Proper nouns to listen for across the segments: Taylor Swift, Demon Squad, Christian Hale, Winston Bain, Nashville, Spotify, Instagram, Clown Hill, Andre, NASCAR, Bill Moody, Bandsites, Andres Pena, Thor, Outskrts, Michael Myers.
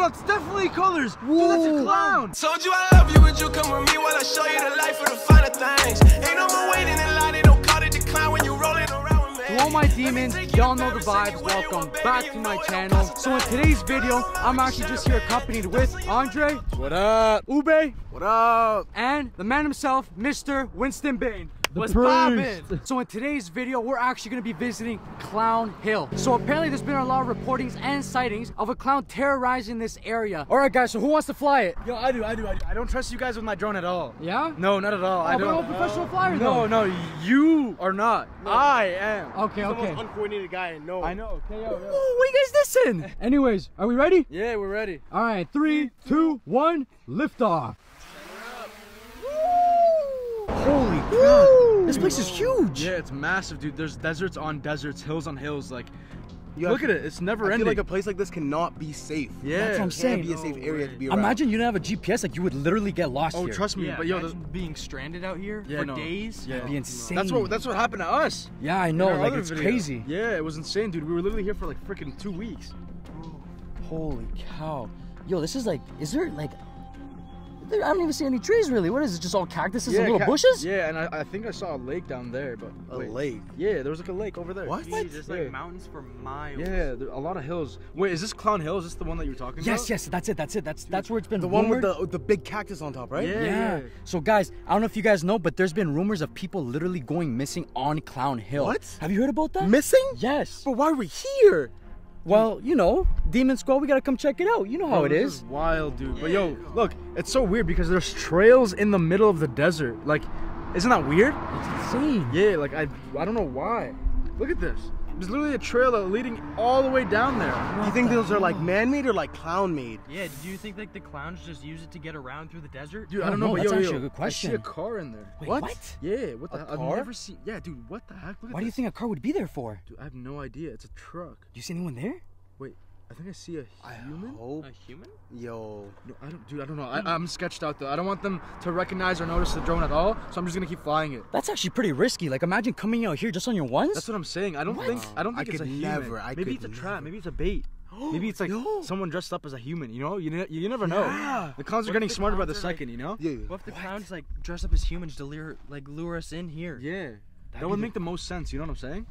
that's definitely colors. Whoa. Dude, that's a clown. Told you I love you, would you come with me while I show you the life of the finer things? Ain't no more waiting in line, they don't call it the clown when you rolling around with me. To all my demons, y'all know the vibes. Welcome back to my channel. So in today's video, I'm actually just here accompanied with Andre. What up? Ube. What up? And the man himself, Mr. Winston Bain. What's poppin'? So in today's video, we're actually going to be visiting Clown Hill. So apparently there's been a lot of reportings and sightings of a clown terrorizing this area. Alright guys, so who wants to fly it? Yo, I do. I don't trust you guys with my drone at all. Yeah? No, not at all. Oh, I don't. But I'm a professional flyer though. No, you are not. No. I am. Okay, He's the most uncoordinated guy I know. I know. Okay, yo. Ooh, what you guys listen? Anyways, are we ready? Yeah, we're ready. Alright, 3, 2, 1, lift off. Holy crap. This place is huge. Yeah, it's massive, dude. There's deserts on deserts, hills on hills. Like, look at it. It's never ending. I feel like a place like this cannot be safe. Yeah, that's what I'm saying. It can't be a safe area to be around. Imagine you don't have a GPS. Like, you would literally get lost here. Oh, trust me. Yeah, but yo, being stranded out here for days. Yeah, that'd be insane. That's what happened to us. Yeah, I know. Like, it's crazy. Yeah, it was insane, dude. We were literally here for like freaking 2 weeks. Holy cow. Yo, this is like, is there like? I don't even see any trees really. What is it? Just all cactuses and little bushes? Yeah, and I think I saw a lake down there, but wait. Yeah, there was like a lake over there. What? There's like mountains for miles. Yeah, there, a lot of hills. Wait, is this Clown Hill? Is this the one that you were talking about? Yes, that's it. That's where it's been. The one with the big cactus on top, right? Yeah. So guys, I don't know if you guys know, but there's been rumors of people literally going missing on Clown Hill. What? Have you heard about that? Missing? Yes. But why are we here? Well, you know, Demon Squad, we gotta come check it out. You know how it is. This is wild, dude. But yo, look, it's so weird because there's trails in the middle of the desert. Like, isn't that weird? It's insane. Yeah, like, I don't know why. Look at this. There's literally a trail leading all the way down there. Do you think those are like man-made or like clown-made? Yeah, do you think like the clowns just use it to get around through the desert? Dude, I don't know, but that's actually a good question. I see a car in there. Wait, what? Yeah, what the heck? I've never seen... Yeah, dude, what the heck? Why do you think a car would be there for? Dude, I have no idea. It's a truck. Do you see anyone there? Wait, I think I see a human. A human? Yo. No, I don't, dude, I don't know. I'm sketched out though. I don't want them to recognize or notice the drone at all, so I'm just gonna keep flying it. That's actually pretty risky. Like, imagine coming out here just on your ones. That's what I'm saying. I don't think it's a human. Maybe it's a trap. Maybe it's a bait. Maybe it's like someone dressed up as a human, you know? You never know. Yeah. The clowns are getting smarter by the second, you know? Yeah. What if the clowns like dress up as humans to lure us in here? Yeah. That would make the most sense, you know what I'm saying?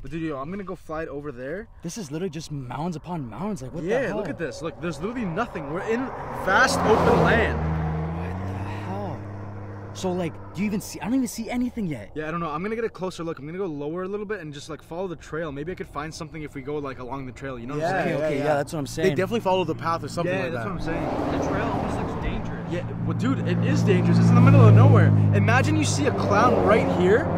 But dude, yo, I'm gonna go fly it over there. This is literally just mounds upon mounds. Like, what the hell? Yeah, look at this. Look, there's literally nothing. We're in vast open land. What the hell? So, like, do you even see? I don't even see anything yet. Yeah, I don't know. I'm gonna get a closer look. I'm gonna go lower a little bit and just like follow the trail. Maybe I could find something if we go like along the trail. You know what I'm saying? Okay, yeah, that's what I'm saying. They definitely follow the path or something like that. Yeah, that's what I'm saying. The trail almost looks dangerous. Yeah, well, dude, it is dangerous. It's in the middle of nowhere. Imagine you see a clown right here.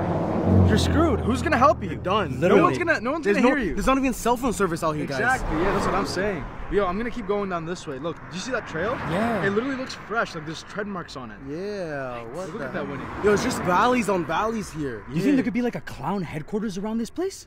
You're screwed. Who's gonna help you? You're done. Literally. No one's gonna hear you. There's not even cell phone service out here, guys. Exactly. Yeah, that's what I'm saying. Yo, I'm gonna keep going down this way. Look, do you see that trail? Yeah. It literally looks fresh. Like there's tread marks on it. Yeah. What? Look at that one. Yo, it's just valleys on valleys here. You think there could be like a clown headquarters around this place?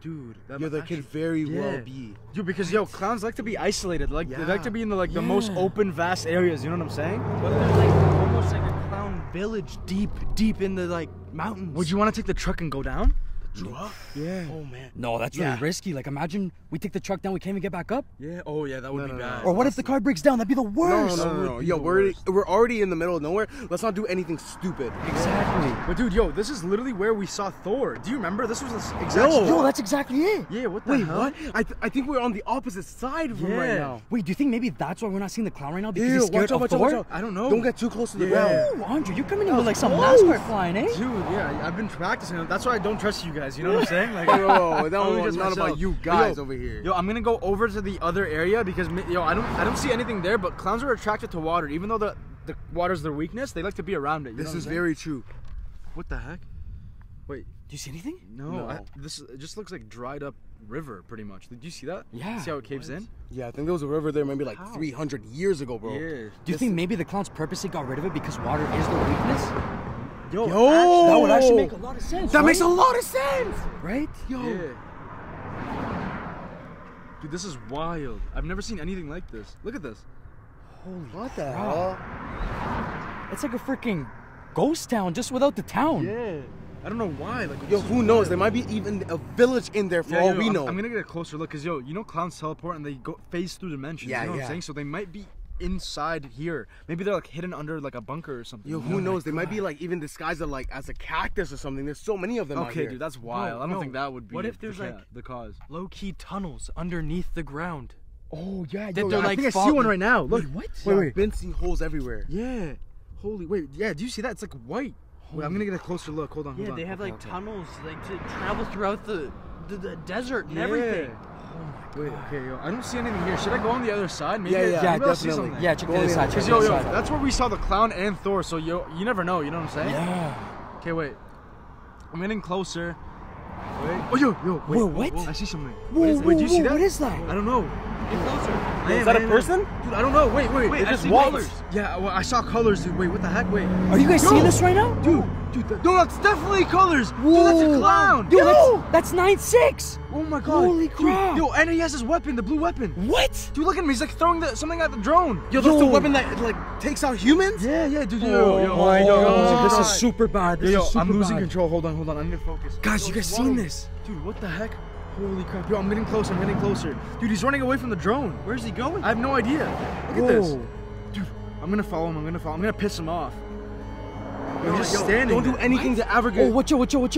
Dude, that could very well be. Dude, because yo, clowns like to be isolated. Like they like to be in the the most open, vast areas. You know what I'm saying? But there's like almost like a clown village deep in the mountains. Would you want to take the truck and go down? The truck? Yeah. Oh man. No, that's really risky. Like, imagine we take the truck down, we can't even get back up. Yeah. Oh yeah, that would be bad. Or what if the car breaks down? That'd be the worst. No. Yo, we're already in the middle of nowhere. Let's not do anything stupid. Exactly. But dude, yo, this is literally where we saw Thor. Do you remember? This was the exact. Yo, that's exactly it. Yeah. What the hell? What? I think we're on the opposite side of him right now. Wait, do you think maybe that's why we're not seeing the clown right now? Because he's scared of Thor? I don't know. Don't get too close to the ground. Ooh, Andre, you're coming in with like some NASCAR flying, eh? Dude, yeah, I've been practicing. That's why I don't trust you guys. You know what I'm saying? Like, yo, that was not about you guys over here. Yo, I'm gonna go over to the other area because yo, I don't see anything there. But clowns are attracted to water, even though the water's their weakness. They like to be around it. This is very true. What the heck? Wait, do you see anything? No. It just looks like dried up river, pretty much. Did you see that? Yeah. See how it caves in? Yeah, I think there was a river there maybe like 300 years ago, bro. Yeah. Do you think maybe the clowns purposely got rid of it because water is their weakness? Yo, actually, that would actually make a lot of sense. That makes a lot of sense, right? Yo, dude, this is wild. I've never seen anything like this. Look at this. Holy crap. What the hell? It's like a freaking ghost town, just without the town. Yeah. I don't know why. Like, yo, who knows? There might be even a village in there for all we know. I'm gonna get a closer look because, yo, you know, clowns teleport and they go phase through dimensions. Yeah, you know what I'm saying? So they might be inside here. Maybe they're like hidden under like a bunker or something. Yo, who knows? They might be like even disguised like as a cactus or something. There's so many of them. Okay, dude, that's wild. I don't think that would be. What if there's like the cause? Low-key tunnels underneath the ground. Oh yeah, yo, yeah, I think I see one right now. Look, what? Wait, I've been seeing holes everywhere. Yeah. Holy wait, yeah. Do you see that? It's like white. Wait, I'm gonna get a closer look. Hold on. Yeah, they have like tunnels, like to travel throughout the desert and everything. Oh my god. Wait, okay, yo, I don't see anything here. Should I go on the other side? Maybe definitely. Yeah, check the other side. Cause yo, that's where we saw the clown and Thor. So yo, you never know. You know what I'm saying? Yeah. Okay, wait. I'm getting closer. Wait. Oh yo. Wait, whoa, what? I see something. Wait, do you see that? What is that? I don't know. Get closer. Is that a person? Dude, I don't know. Wait. It's just colors. Yeah, well, I saw colors, dude. Wait, what the heck? Wait. Are you guys seeing this right now? Dude, that's definitely colors. Whoa. Dude, that's a clown. Dude, that's 9-6. Oh my god. Holy crap. Dude, and he has his weapon, the blue weapon. What? Dude, look at him. He's like throwing something at the drone. Yo, that's the weapon that like takes out humans? Yeah, dude. Oh my god. This is super bad. I'm losing control. Hold on. I need to focus. Guys, you guys seen this? Dude, what the heck? Holy crap. Yo, I'm getting closer. Dude, he's running away from the drone. Where's he going? I have no idea. Look at this. Dude, I'm gonna piss him off. Yo, just standing. Don't do anything to ever get. Oh, watch out. What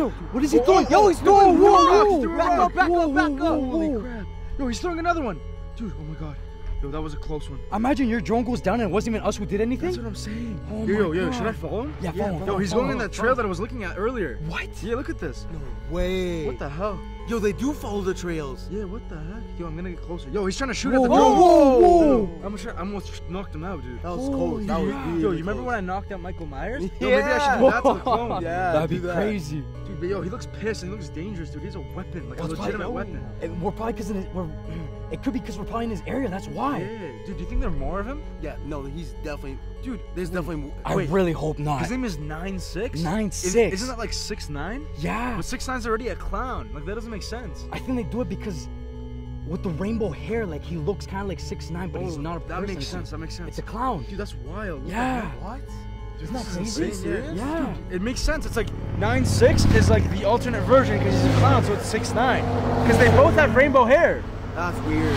is he throwing? Yo, he's throwing rocks. Back up. Holy crap. Yo, he's throwing another one. Dude, oh my god. Yo, that was a close one. Imagine your drone goes down and it wasn't even us who did anything. That's what I'm saying. Oh yo, should I follow him? Yeah, follow him. Yo, he's going in that trail that I was looking at earlier. What? Yeah, look at this. No way. What the hell? Yo, they do follow the trails. Yeah, what the heck? Yo, I'm gonna get closer. Yo, he's trying to shoot at the drone. Whoa. I almost knocked him out, dude. That was close. That was really Yo, you remember when I knocked out Michael Myers? Yeah. Yo, maybe I should do that to the clone. Yeah, that'd be crazy. Dude, but yo, he looks pissed and he looks dangerous, dude. He has a weapon, like a legitimate weapon. And we're probably it could be because we're probably in his area, that's why. Yeah. Dude, do you think there are more of him? Yeah, no, he's definitely... Dude, there's definitely more. I really hope not. His name is 9-6? 9-6. Isn't that like 6'9"? Yeah. But 6'9"'s already a clown. Like, that doesn't make sense. I think they do it because with the rainbow hair, like, he looks kind of like 6'9", but he's not a person. That makes sense. It's a clown. Dude, that's wild. Look at that. What? Dude, isn't that crazy? Yeah. Dude, it makes sense. It's like 9'6" is like the alternate version because he's a clown, so it's 6'9". Because they both have rainbow hair. That's weird.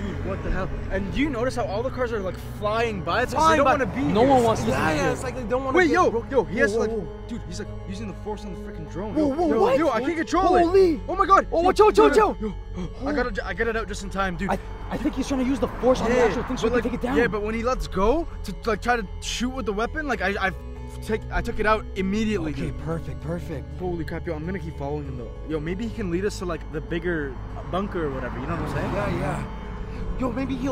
Dude, what the hell? And do you notice how all the cars are like flying by? It's like they don't want to be here. No one wants to be here. Yeah, it's like they don't want to be here. Wait, yo, he has like... Dude, he's like using the force on the freaking drone. Whoa, what? Yo, I can't control it. Oh my god. Oh, watch out. I got it out just in time, dude. I think he's trying to use the force on the actual thing so he can take it down. Yeah, but when he lets go to like try to shoot with the weapon, like I took it out immediately. Okay, dude. Perfect. Holy crap, yo, I'm gonna keep following him though. Yo, maybe he can lead us to like the bigger bunker or whatever, you know what I'm saying? Yeah. Yo, maybe if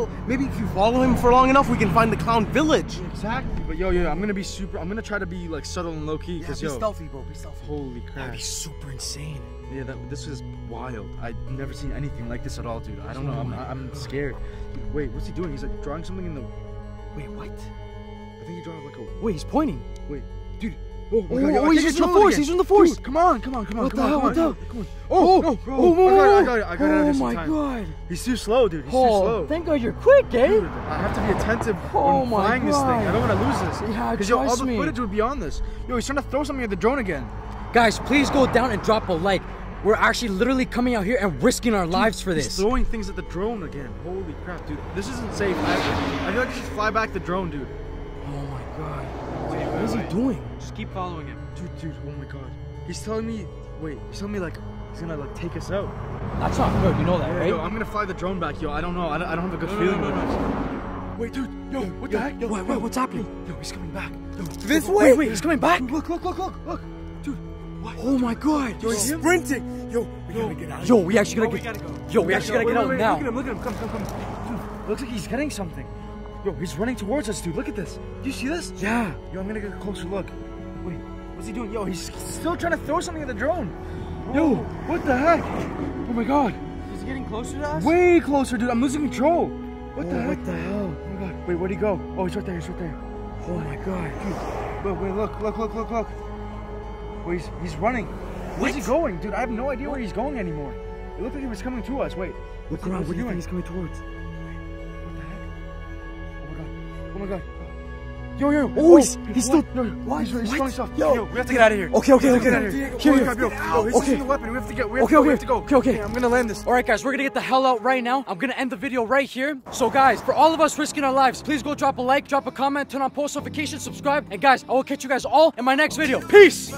you follow him for long enough, we can find the clown village. Exactly. But yo, I'm gonna try to be like subtle and low key. Yeah, be stealthy, bro, be stealthy. Holy crap. That'd be super insane. Yeah, this is wild. I've never seen anything like this at all, dude. I don't know, I'm scared. Dude, wait, what's he doing? He's like drawing something in the... Wait, what? I think he drawing like a... Wait, he's pointing. Wait, dude. Oh, my God. Yo, he's using the force. Dude, come on. What the hell? Oh, I got it. Oh, my God. He's too slow, dude. Thank God you're quick, eh? Dude, I have to be attentive when flying this thing. I don't want to lose this. Yeah, because, yo, all the footage would be on this. Yo, he's trying to throw something at the drone again. Guys, please go down and drop a like. We're actually literally coming out here and risking our lives for this. He's throwing things at the drone again. Holy crap, dude. This isn't safe. I feel like I should fly back the drone, dude. Oh, my God. What is he doing? Just keep following him. Dude, oh my god. He's telling me like he's gonna like take us out. That's not good, you know that, right? Yo, I'm gonna fly the drone back, yo. I don't know. I don't have a good feeling. No. Wait, dude. Yo, what the heck? Wait, what's happening? Yo, he's coming back. Yo, this way? Wait, he's coming back? Look. Dude. What? Oh my god. Yo, he's sprinting. Yo, we gotta get out of here. Yo, we actually gotta get out now. Look at him. Come. Dude, looks like he's getting something. Yo, he's running towards us, dude. Look at this. Do you see this? Yeah. Yo, I'm gonna get a closer look. Wait, what's he doing? Yo, he's still trying to throw something at the drone. Yo, what the heck? Oh my god. Is he getting closer to us? Way closer, dude. I'm losing control. What the heck? What the hell? Oh my god. Wait, where'd he go? Oh, he's right there. Oh my god. Dude. Wait, look. Wait, he's running. Where's he going? Dude, I have no idea where he's going anymore. It looked like he was coming to us. Wait. Look around. What do you think he's coming towards? Oh my god. Yo. Oh, he's still. He's running. Yo, we have to get out of here. Okay. Okay, I'm gonna land this. All right, guys, we're gonna get the hell out right now. I'm gonna end the video right here. So, guys, for all of us risking our lives, please go drop a like, drop a comment, turn on post notifications, subscribe, and guys, I will catch you guys all in my next video. Peace.